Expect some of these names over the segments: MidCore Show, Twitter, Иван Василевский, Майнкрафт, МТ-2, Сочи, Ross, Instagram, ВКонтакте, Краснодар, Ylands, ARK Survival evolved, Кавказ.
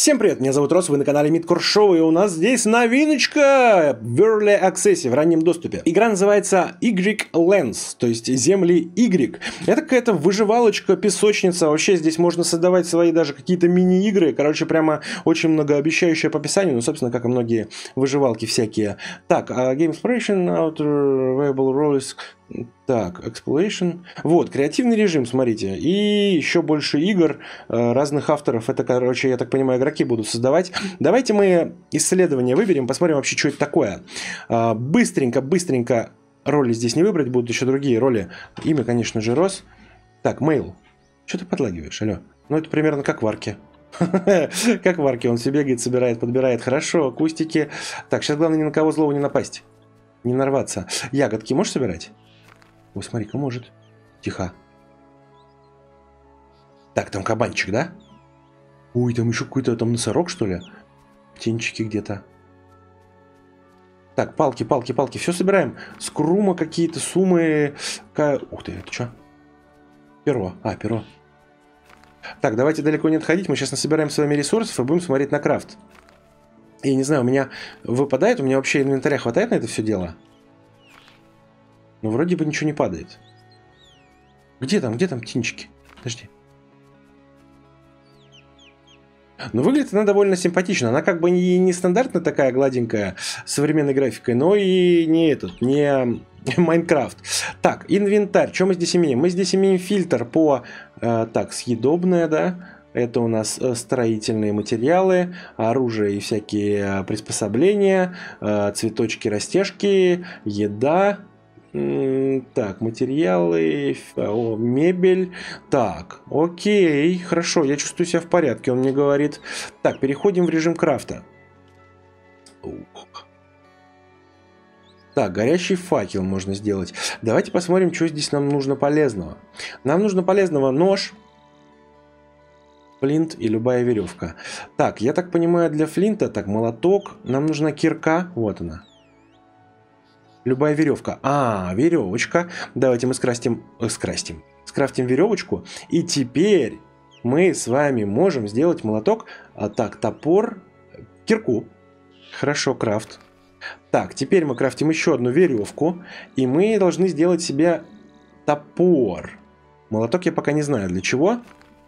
Всем привет, меня зовут Рос, вы на канале MidCore Show, и у нас здесь новиночка в Early Access, в раннем доступе. Игра называется Ylands, то есть земли Y. Это какая-то выживалочка, песочница, вообще здесь можно создавать свои даже какие-то мини-игры, короче, прямо очень многообещающее по описанию, ну, собственно, как и многие выживалки всякие. Так, Game Exploration, Outer Viable Roles... Так, Exploration. Вот, креативный режим, смотрите. И еще больше игр разных авторов. Это, короче, я так понимаю, игроки будут создавать. Давайте мы исследование выберем, посмотрим вообще, что это такое. Быстренько. Роли здесь не выбрать, будут еще другие роли. Имя, конечно же, Рос. Так, Mail. Что ты подлагиваешь, алло? Ну, это примерно как в арке. Как в арке, он все бегает, собирает, подбирает. Хорошо, акустики. Так, сейчас главное ни на кого злого не напасть. Не нарваться. Ягодки можешь собирать? Ой, смотри-ка, может. Тихо. Так, там кабанчик, да? Ой, там еще какой-то там носорог, что ли? Птенчики где-то. Так, палки. Все собираем. Скрума какие-то, суммы. Ух ты, это что? Перо. А, перо. Так, давайте далеко не отходить. Мы сейчас насобираем с вами ресурсов и будем смотреть на крафт. Я не знаю, у меня выпадает, у меня вообще инвентаря хватает на это все дело? Ну, вроде бы ничего не падает. Где там птенчики? Подожди. Ну, выглядит она довольно симпатично. Она как бы и не стандартная такая гладенькая, с современной графикой, но и не Майнкрафт. Так, инвентарь. Что мы здесь имеем? Мы здесь имеем фильтр по... так, съедобное, да? Это у нас строительные материалы, оружие и всякие приспособления, цветочки, растяжки, еда... Так, материалы, мебель. Так, окей, хорошо, я чувствую себя в порядке, он мне говорит. Так, переходим в режим крафта. Так, горящий факел можно сделать. Давайте посмотрим, что здесь нам нужно полезного. Нам нужно полезного нож, флинт и любая веревка. Так, я так понимаю, для флинта, так, молоток. Нам нужна кирка, вот она. Любая веревка. А, веревочка. Давайте мы скрафтим веревочку. И теперь мы с вами можем сделать молоток. А так, топор, кирку. Хорошо, крафт. Так, теперь мы крафтим еще одну веревку. И мы должны сделать себе топор. Молоток я пока не знаю для чего.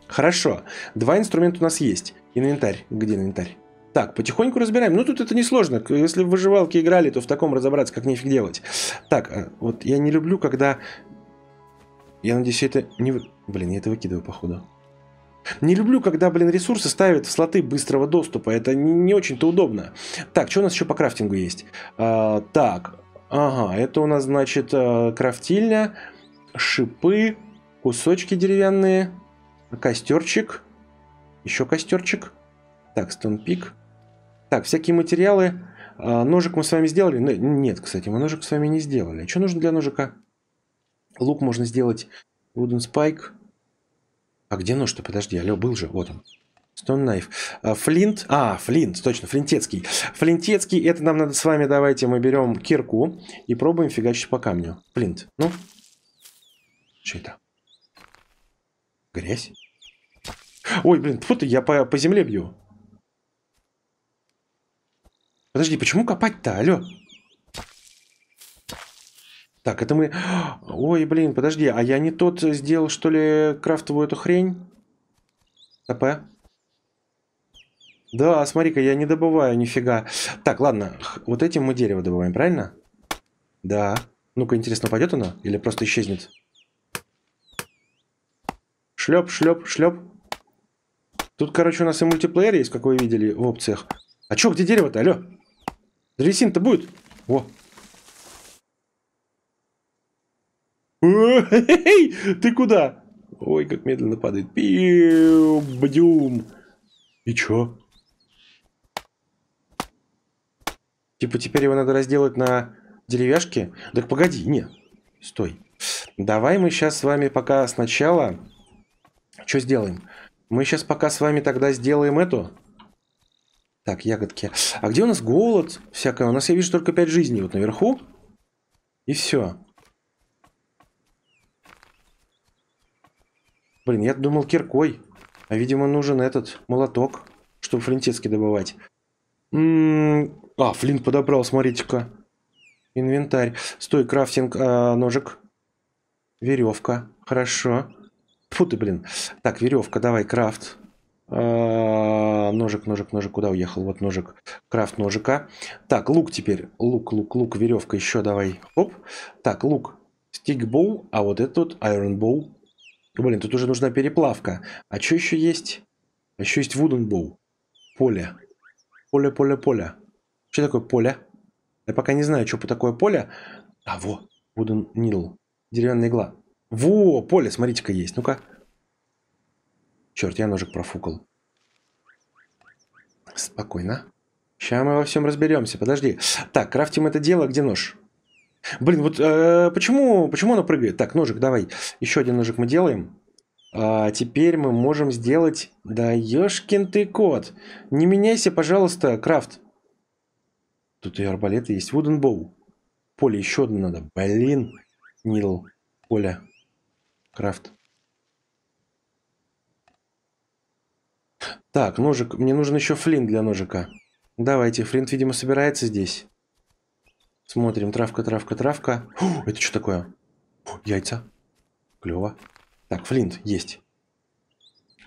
Хорошо. Два инструмента у нас есть. Инвентарь. Где инвентарь? Так, потихоньку разбираем. Ну, тут это несложно. Если в выживалки играли, то в таком разобраться как нефиг делать. Так, вот я не люблю, когда... Я надеюсь, это не... Блин, я это выкидываю, походу. Не люблю, когда, блин, ресурсы ставят в слоты быстрого доступа. Это не очень-то удобно. Так, что у нас еще по крафтингу есть? Так, ага, это у нас, значит, крафтильня, шипы, кусочки деревянные, костерчик, еще костерчик. Так, стоунпик. Так, всякие материалы. Ножик мы с вами сделали. Нет, кстати, мы ножик с вами не сделали. А что нужно для ножика? Лук можно сделать. Wooden spike. А где нож-то? Подожди, алло, был же. Вот он. Stone knife. Флинт. А, флинт, точно, флинтецкий. Флинтецкий, это нам надо с вами. Давайте мы берем кирку и пробуем фигачить по камню. Флинт. Ну. Что это? Грязь. Ой, блин, фу-то, я по земле бью. Подожди, почему копать-то, алло? Так, это мы... Ой, блин, подожди, а я не тот сделал, что ли, крафтовую эту хрень? ТП. Да, смотри-ка, я не добываю нифига. Так, ладно, вот этим мы дерево добываем, правильно? Да. Ну-ка, интересно, пойдет оно или просто исчезнет? Шлеп, шлеп, шлеп. Тут, короче, у нас и мультиплеер есть, как вы видели в опциях. А чё, где дерево-то, алло? Древесин-то будет? О! Ты куда? Ой, как медленно падает. Пиу-бдюм. И чё? Типа теперь его надо разделать на деревяшки? Так погоди, не. Стой. Давай мы сейчас с вами пока сначала... Чё сделаем? Мы сейчас пока с вами тогда сделаем эту... Так, ягодки. А где у нас голод? Всякое. У нас, я вижу, только 5 жизней вот наверху. И все. Блин, я думал киркой. А, видимо, нужен этот молоток. чтобы флинтецки добывать. А, флинт подобрал, смотрите-ка. Инвентарь. Стой, крафтинг, ножик. Веревка. Хорошо. Фу ты, блин. Так, веревка, давай, крафт. Ножик, ножик, ножик. Куда уехал? Вот ножик. Крафт ножика. Так, лук теперь. Лук, лук, лук, веревка еще давай. Оп. Так, лук. Стикбол. А вот этот вот айронбол. Блин, тут уже нужна переплавка. А что еще есть? Еще есть вуденбол. Поле. Поле, поле, поле. Что такое поле? Я пока не знаю, что такое поле. А, во. Wooden needle. Деревянная игла. Во, поле, смотрите-ка, есть. Ну-ка. Черт, я ножик профукал. Спокойно. Сейчас мы во всем разберемся. Подожди. Так, крафтим это дело. Где нож? Блин, вот почему оно прыгает? Так, ножик, давай. Еще один ножик мы делаем. А теперь мы можем сделать... Да ёшкин ты кот. Не меняйся, пожалуйста, крафт. Тут и арбалеты есть. Wooden bow. Поле еще одно надо. Блин. Нил. Поле. Крафт. Так, ножик. Мне нужен еще флинт для ножика. Давайте. Флинт, видимо, собирается здесь. Смотрим. Травка, травка, травка. О, это что такое? О, яйца. Клево. Так, флинт есть.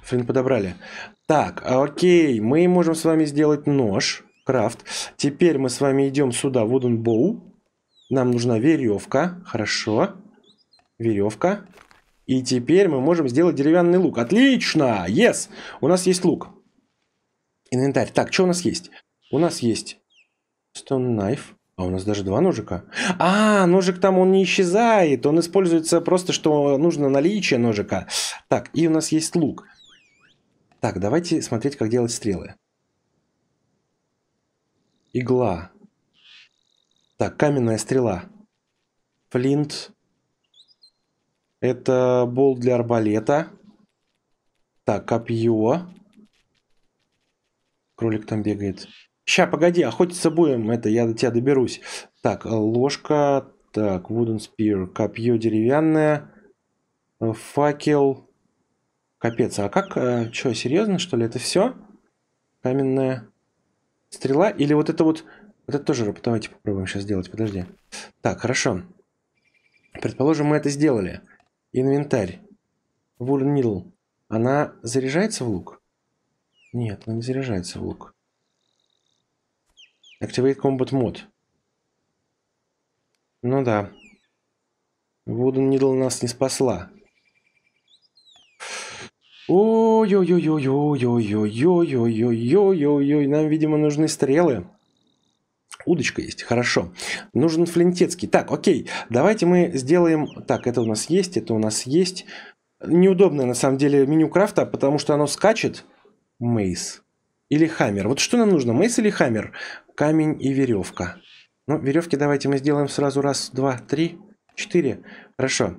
Флинт подобрали. Так, окей. Мы можем с вами сделать нож. Крафт. Теперь мы с вами идем сюда, в wooden bow. Нам нужна веревка. Хорошо. Веревка. И теперь мы можем сделать деревянный лук. Отлично! Yes! У нас есть лук. Инвентарь. Так, что у нас есть? У нас есть stone knife. А у нас даже два ножика. А, ножик там, он не исчезает. Он используется просто, что нужно наличие ножика. Так, и у нас есть лук. Так, давайте смотреть, как делать стрелы. Игла. Так, каменная стрела. Флинт. Это болт для арбалета. Так, копье. Кролик там бегает. Ща, погоди, охотиться будем. Это я до тебя доберусь. Так, ложка. Так, wooden spear. Копье деревянное. Факел. Капец, а как? Че, серьезно, что ли? Это все? Каменная стрела? Или вот это вот... Вот это тоже, давайте попробуем сейчас сделать, подожди. Так, хорошо. Предположим, мы это сделали. Инвентарь. Wooden needle. Она заряжается в лук? Нет, она не заряжается в лук. Activate combat mode. Ну да. Wooden needle нас не спасла. Ой-ой-ой-ой-ой-ой-ой-ой-ой-ой-ой-ой-ой-ой. Нам, видимо, нужны стрелы. Удочка есть, хорошо. Нужен флинтецкий. Так, окей, давайте мы сделаем... Так, это у нас есть, это у нас есть. Неудобное, на самом деле, меню крафта, потому что оно скачет. Мейс или хаммер. Вот что нам нужно, мейс или хаммер? Камень и веревка. Ну, веревки давайте мы сделаем сразу. Раз, два, три, четыре. Хорошо.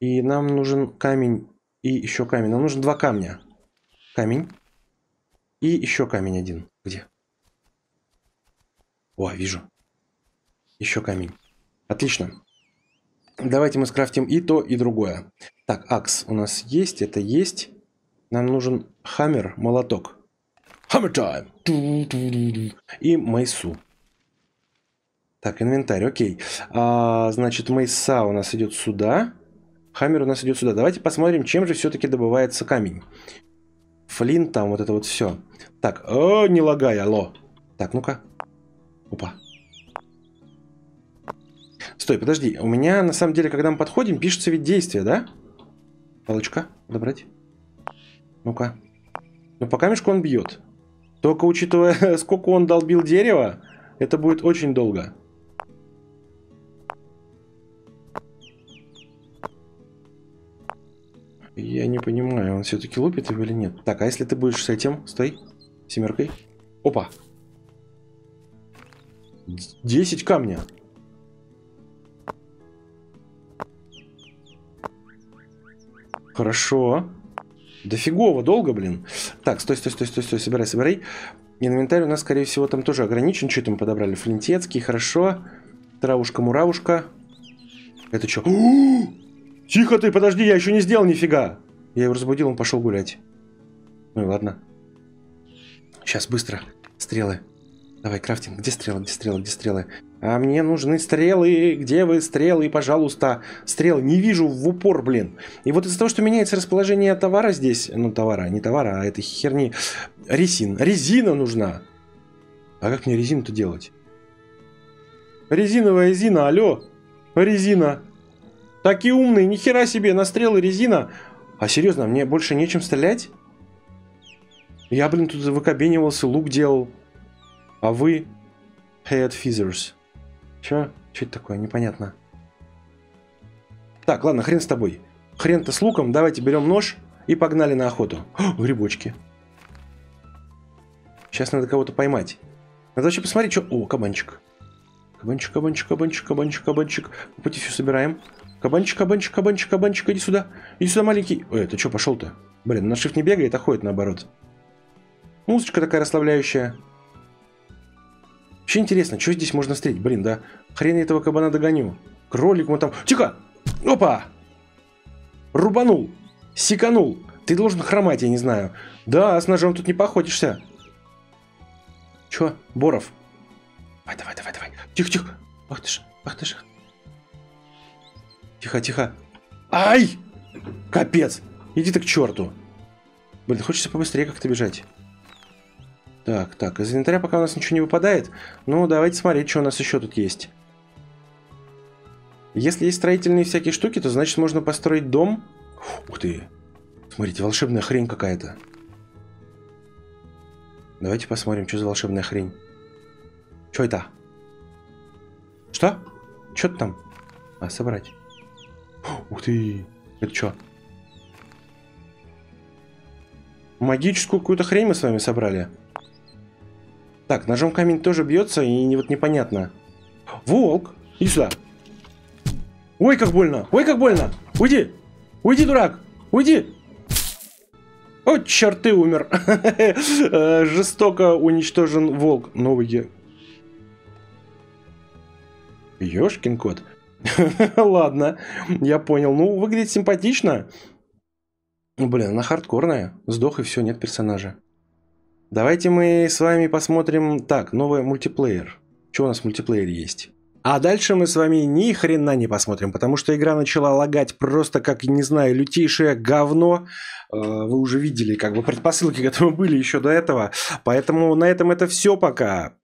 И нам нужен камень и еще камень. Нам нужен два камня. Камень и еще камень один. Где? О, вижу. Еще камень. Отлично. Давайте мы скрафтим и то, и другое. Так, акс у нас есть, это есть. Нам нужен хаммер, молоток. Hammer time! И мейсу. Так, инвентарь, окей. Значит, мейса у нас идет сюда. Хаммер у нас идет сюда. Давайте посмотрим, чем же все-таки добывается камень. Флинт там, вот это вот все. Так, о, не лагай, алло. Так, ну-ка. Опа. Стой, подожди. У меня, на самом деле, когда мы подходим, пишется ведь действие, да? Палочка добрать. Ну-ка. Ну, по камешку он бьет. Только учитывая, сколько он долбил дерево, это будет очень долго. Я не понимаю, он все-таки лупит его или нет. Так, а если ты будешь с этим? Стой. Семеркой. Опа. 10 камня. Хорошо. Да фигово, долго, блин. Так, стой, стой, стой, стой, стой, собирай, собирай. Инвентарь у нас, скорее всего, там тоже ограничен. Что там подобрали? Флинтецкий, хорошо. Травушка-муравушка. Это что? Тихо ты, подожди, я еще не сделал нифига. Я его разбудил, он пошел гулять. Ну и ладно. Сейчас, быстро. Стрелы. Давай, крафтинг. Где стрелы? Где стрелы? Где стрелы? А мне нужны стрелы. Где вы, стрелы? Пожалуйста. Стрелы. Не вижу в упор, блин. И вот из-за того, что меняется расположение товара здесь... Ну, товара, не товара, а этой херни. Резин. Резина нужна. А как мне резину-то делать? Резиновая резина, алло. Резина. Такие умные, ни хера себе, на стрелы резина. А серьезно, мне больше нечем стрелять? Я, блин, тут выкабенивался, лук делал. А вы... Head feathers. Че? Че это такое? Непонятно. Так, ладно, хрен с тобой. Хрен-то с луком. Давайте берем нож и погнали на охоту. О, грибочки. Сейчас надо кого-то поймать. Надо вообще посмотреть, что... О, кабанчик. Кабанчик, кабанчик, кабанчик, кабанчик, кабанчик. Мы потихоньку собираем. Кабанчик, кабанчик, кабанчик, кабанчик. Иди сюда. Иди сюда, маленький. Ой, ты что, пошел-то? Блин, на шифт не бегает, а ходит наоборот. Музычка такая расслабляющая. Вообще интересно, что здесь можно встретить? Блин, да хрен я этого кабана догоню. Кролик мы там... Тихо! Опа! Рубанул! Секанул! Ты должен хромать, я не знаю. Да, с ножом тут не походишься. Чё? Боров. Давай, давай, давай, давай. Тихо, тихо. Ах ты ж, ах ты ж. Тихо, тихо. Ай! Капец! Иди ты к черту. Блин, хочется побыстрее как-то бежать. Так, так, из инвентаря пока у нас ничего не выпадает. Ну, давайте смотреть, что у нас еще тут есть. Если есть строительные всякие штуки, то значит можно построить дом. Ух ты! Смотрите, волшебная хрень какая-то. Давайте посмотрим, что за волшебная хрень. Что это? Что? Что ты там? А, собрать. Ух ты! Это что? Магическую какую-то хрень мы с вами собрали. Так, ножом камень тоже бьется, и вот непонятно. Волк, иди сюда. Ой, как больно, ой, как больно. Уйди, уйди, дурак, уйди. О, черт, ты умер. Жестоко уничтожен волк. Новый. Ёшкин кот. Ладно, я понял. Ну, выглядит симпатично. Ну, блин, она хардкорная. Сдох и все, нет персонажа. Давайте мы с вами посмотрим... Так, новый мультиплеер. Что у нас в мультиплеере есть? А дальше мы с вами ни хрена не посмотрим, потому что игра начала лагать просто как, не знаю, лютейшее говно. Вы уже видели как бы предпосылки, которые были еще до этого. Поэтому на этом это все пока.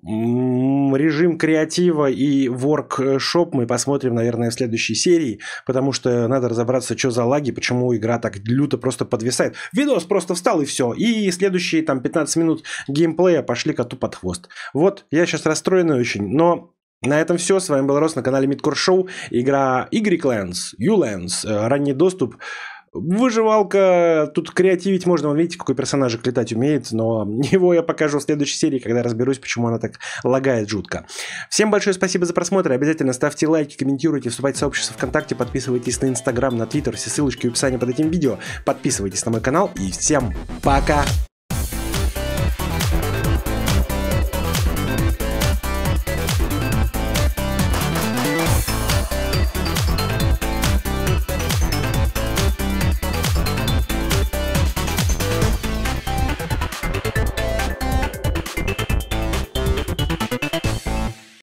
Режим креатива и воркшоп мы посмотрим, наверное, в следующей серии, потому что надо разобраться, что за лаги, почему игра так люто просто подвисает. Видос просто встал и все. И следующие там 15 минут геймплея пошли коту под хвост. Вот, я сейчас расстроенный очень, но... На этом все. С вами был Рос на канале MidCore Show. Игра Ylands, ранний доступ. Выживалка, тут креативить можно, видите, какой персонажик летать умеет, но его я покажу в следующей серии, когда разберусь, почему она так лагает жутко. Всем большое спасибо за просмотр, обязательно ставьте лайки, комментируйте, вступайте в сообщество ВКонтакте, подписывайтесь на Instagram, на Twitter, все ссылочки в описании под этим видео, подписывайтесь на мой канал и всем пока!